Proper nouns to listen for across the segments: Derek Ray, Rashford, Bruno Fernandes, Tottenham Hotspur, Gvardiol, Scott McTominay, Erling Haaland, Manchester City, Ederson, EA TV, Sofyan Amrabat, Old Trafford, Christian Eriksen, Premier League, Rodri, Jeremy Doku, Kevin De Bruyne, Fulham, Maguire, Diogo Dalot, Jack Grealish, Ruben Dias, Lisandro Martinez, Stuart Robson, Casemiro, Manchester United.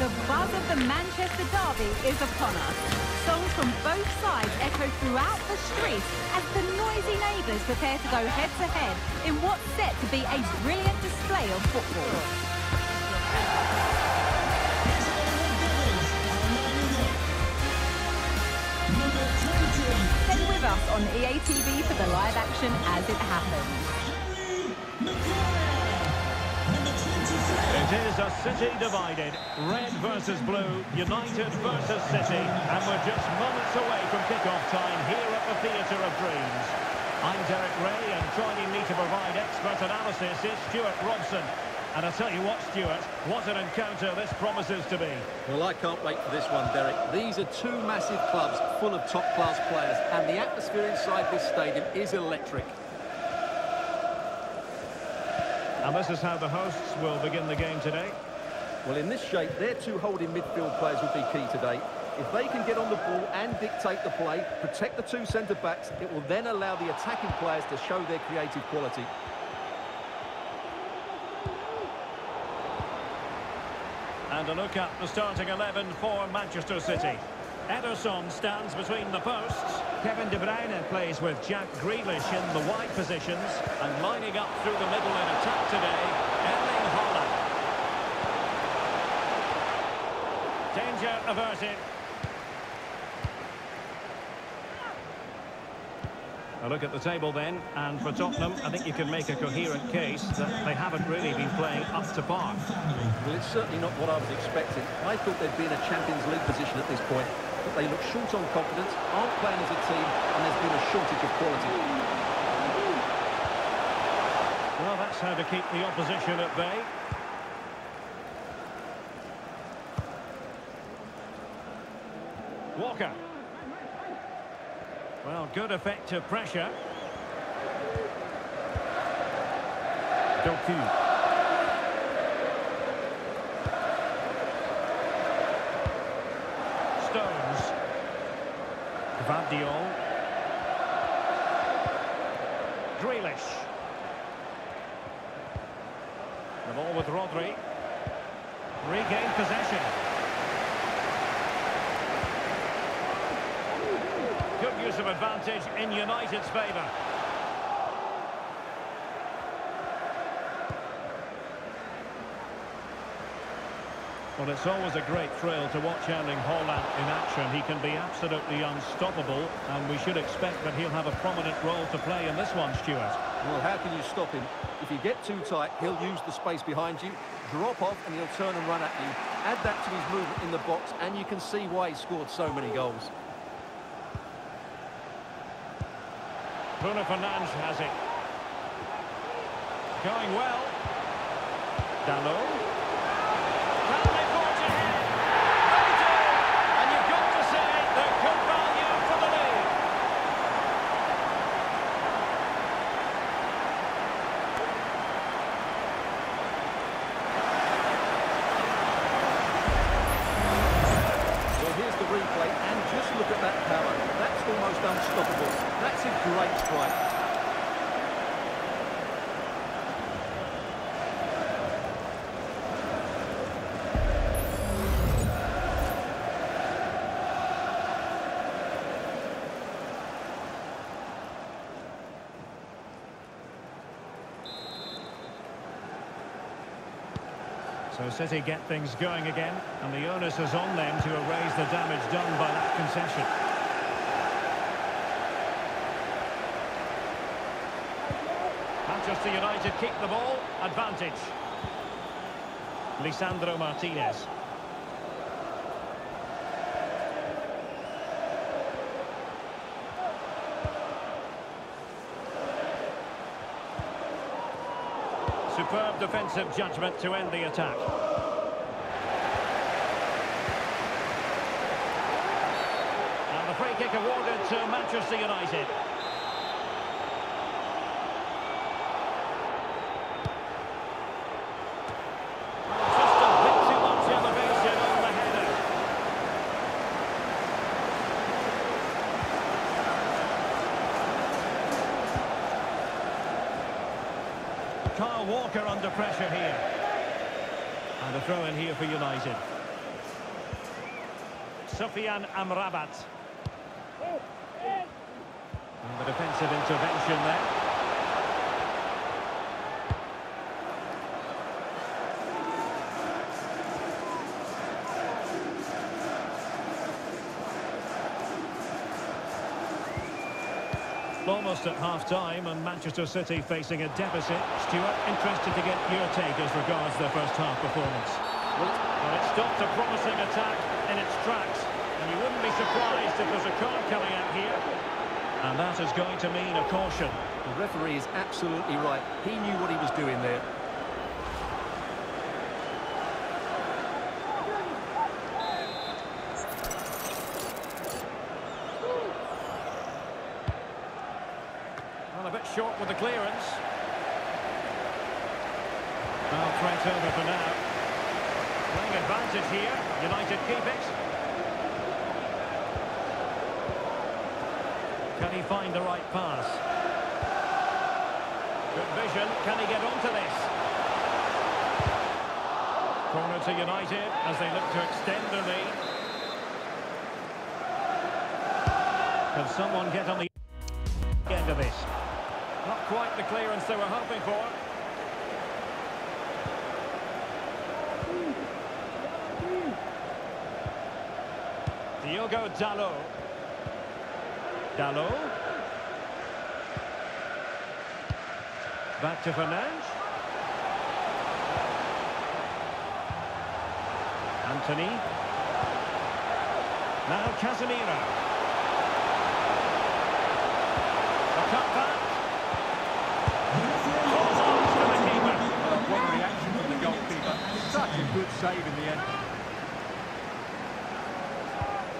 The buzz of the Manchester derby is upon us. Songs from both sides echo throughout the streets as the noisy neighbours prepare to go head-to-head in what's set to be a brilliant display of football. Us on EA TV for the live action as it happens. It is a city divided. Red versus blue, United versus City, and we're just moments away from kick-off time here at the Theatre of Dreams. I'm Derek Ray, and joining me to provide expert analysis is Stuart Robson. And I tell you what, Stuart, what an encounter this promises to be. Well, I can't wait for this one, Derek. These are two massive clubs full of top-class players, and the atmosphere inside this stadium is electric. And this is how the hosts will begin the game today. Well, in this shape, their two holding midfield players will be key today. If they can get on the ball and dictate the play, protect the two centre-backs, it will then allow the attacking players to show their creative quality. And a look at the starting 11 for Manchester City. Ederson stands between the posts. Kevin De Bruyne plays with Jack Grealish in the wide positions. And lining up through the middle in attack today, Erling Haaland. Danger averted. A look at the table then, and for Tottenham, I think you can make a coherent case that they haven't really been playing up to par. Well, it's certainly not what I was expecting. I thought they'd be in a Champions League position at this point, but they look short on confidence, aren't playing as a team, and there's been a shortage of quality. Well, that's how to keep the opposition at bay. Walker. Well, good effective pressure. Doku. Stones. Gvardiol. Grealish. The ball with Rodri. Regain possession. Good use of advantage in United's favour. Well, it's always a great thrill to watch Erling Haaland in action. He can be absolutely unstoppable, and we should expect that he'll have a prominent role to play in this one, Stuart. Well, how can you stop him? If you get too tight, he'll use the space behind you, drop off, and he'll turn and run at you. Add that to his movement in the box, and you can see why he scored so many goals. Bruno Fernandes has it. Going well. Dalot. Can they forge ahead? They do! And you've got to say, they're good value for the league. Well, here's the replay, and just look at that power. That's almost unstoppable. That's a great strike. So City get things going again, and the onus is on them to erase the damage done by that concession. Manchester United kick the ball, advantage. Lisandro Martinez. Superb defensive judgment to end the attack. And the free kick awarded to Manchester United. Walker under pressure here, and a throw in here for United. Sofyan Amrabat. And the defensive intervention there. Almost at half-time, and Manchester City facing a deficit. Stuart, interested to get your take as regards their first-half performance. Well, it stopped a promising attack in its tracks, and you wouldn't be surprised if there's a card coming out here. And that is going to mean a caution. The referee is absolutely right. He knew what he was doing there. Short with the clearance. Well, threat over for now. Playing advantage here. United keep it. Can he find the right pass? Good vision. Can he get onto this? Corner to United as they look to extend the lead. Can someone get on the end of this? Not quite the clearance they were hoping for. Diogo Dalot. Dalot. Back to Fernandes. Antony. Now Casemiro. A cut back. Such a good save in the end.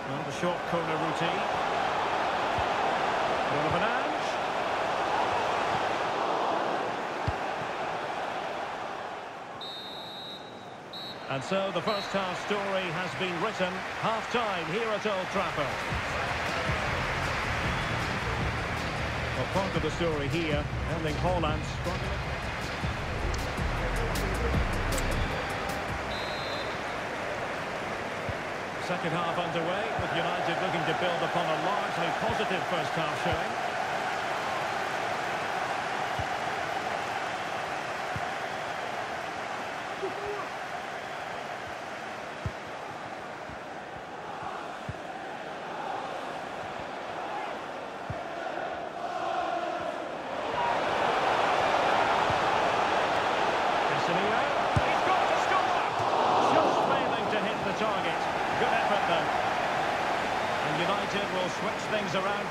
Well, the short corner routine. Bruno Fernandes. And so the first half story has been written. Half time here at Old Trafford. Well, part of the story here, Erling Haaland struggling. Second half underway, with United looking to build upon a largely positive first half showing.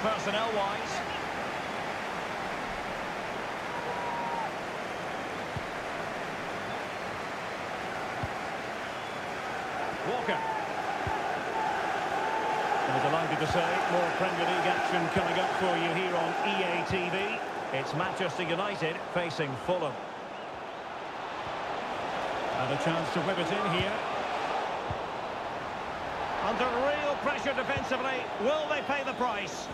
Personnel-wise. Walker. I'm delighted to say more Premier League action coming up for you here on EA TV. It's Manchester United facing Fulham. And a chance to whip it in here. Under real pressure defensively, will they pay the price?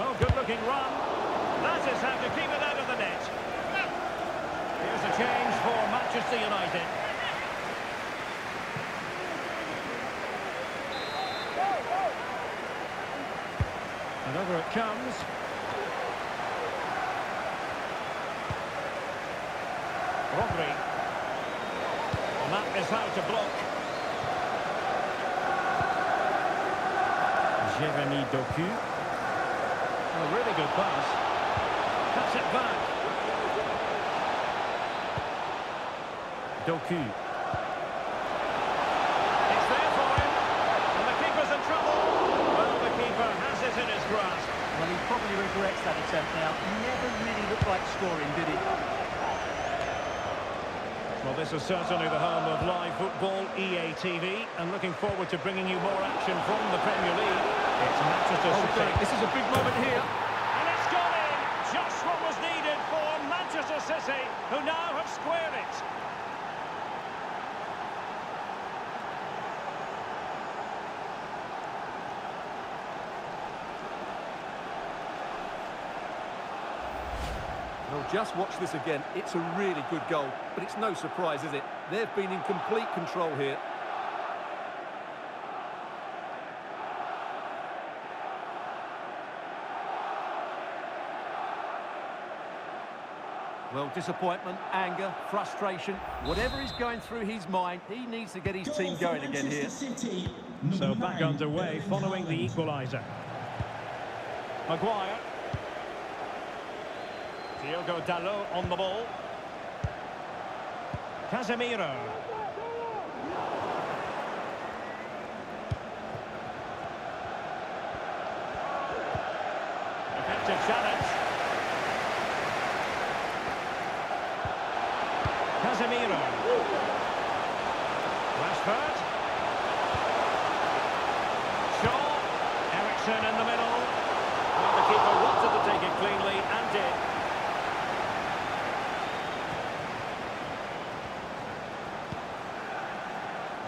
Oh, good-looking run. That is how to keep it out of the net. Here's a change for Manchester United. And over it comes. Rodri, and that is how to block. Jeremy Doku, a really good pass, cuts it back. Doku, it's there for him, and the keeper's in trouble. Well, the keeper has it in his grasp. Well, he probably regrets that attempt now. He never really looked like scoring, did he? Well, this is certainly the home of live football, EA TV, and looking forward to bringing you more action from the Premier League. It's Manchester City. Derek, this is a big moment here. And it's gone in! Just what was needed for Manchester City, who now have squared it. Well, just watch this again. It's a really good goal, but it's no surprise, is it? They've been in complete control here. Well, disappointment, anger, frustration, whatever is going through his mind, he needs to get his team going again here. So back underway following the equaliser. Maguire. Diogo Dalot on the ball. Casemiro. Effective challenge. Casemiro. Rashford. Shaw. Eriksen in the middle. Well, the keeper wanted to take it cleanly and did.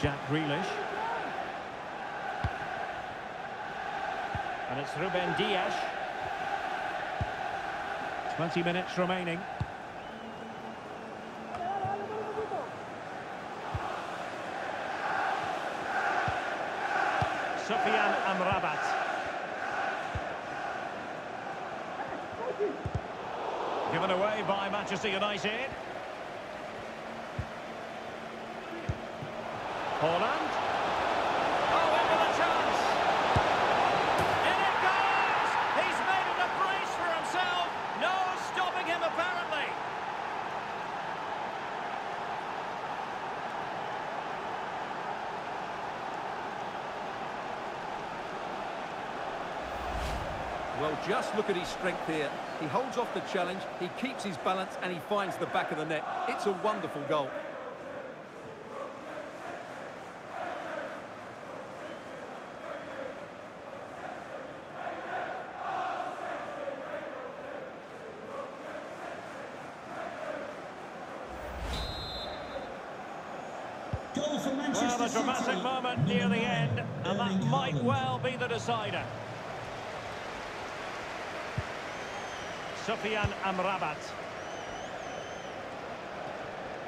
Jack Grealish. And it's Ruben Dias. 20 minutes remaining. Sofyan Amrabat. Given away by Manchester United. Haaland. Oh, into the chance. In it goes. He's made it a brace for himself. No stopping him, apparently. Well, just look at his strength here. He holds off the challenge, he keeps his balance, and he finds the back of the net. It's a wonderful goal. Well, a dramatic moment near the end, and that might well be the decider. Sofyan Amrabat.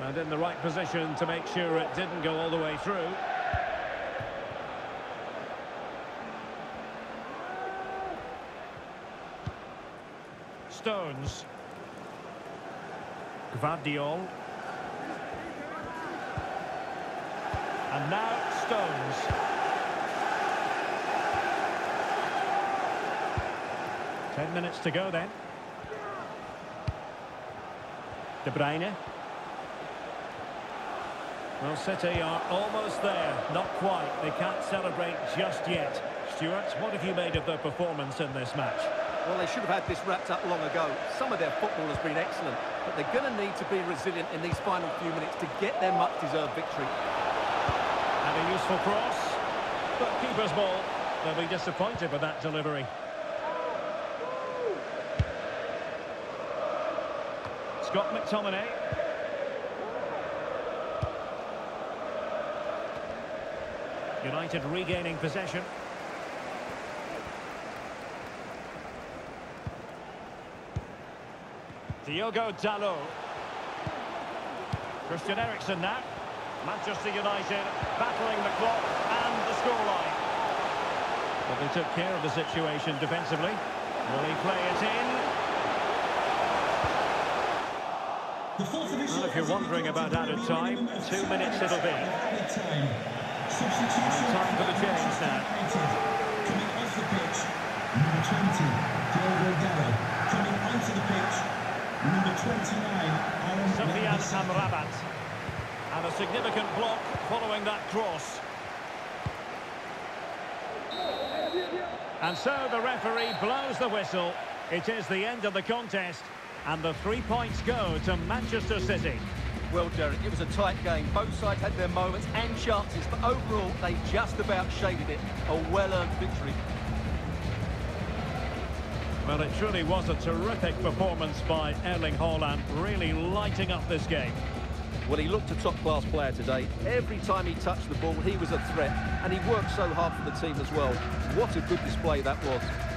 And in the right position to make sure it didn't go all the way through. Stones. Gvardiol. And now Stones. Yeah. 10 minutes to go then. De Bruyne. Well, City are almost there. Not quite. They can't celebrate just yet. Stuart, what have you made of their performance in this match? Well, they should have had this wrapped up long ago. Some of their football has been excellent, but they're going to need to be resilient in these final few minutes to get their much-deserved victory. And a useful cross. But keeper's ball. They'll be disappointed with that delivery. Scott McTominay. United regaining possession. Diogo Dalot. Christian Eriksen now. Manchester United battling the clock and the scoreline. But they took care of the situation defensively. Will he play it in? Well, if you're wondering about added time, 2 minutes it'll be. Time for the change now. Coming off the pitch, number 20, Diogo Dalot. Coming onto the pitch, number 29, Sofyan Amrabat. And a significant block following that cross. And so the referee blows the whistle. It is the end of the contest. And the 3 points go to Manchester City. Well, Derek, it was a tight game. Both sides had their moments and chances, but overall, they just about shaded it. A well-earned victory. Well, it truly was a terrific performance by Erling Haaland, really lighting up this game. Well, he looked a top-class player today. Every time he touched the ball, he was a threat, and he worked so hard for the team as well. What a good display that was.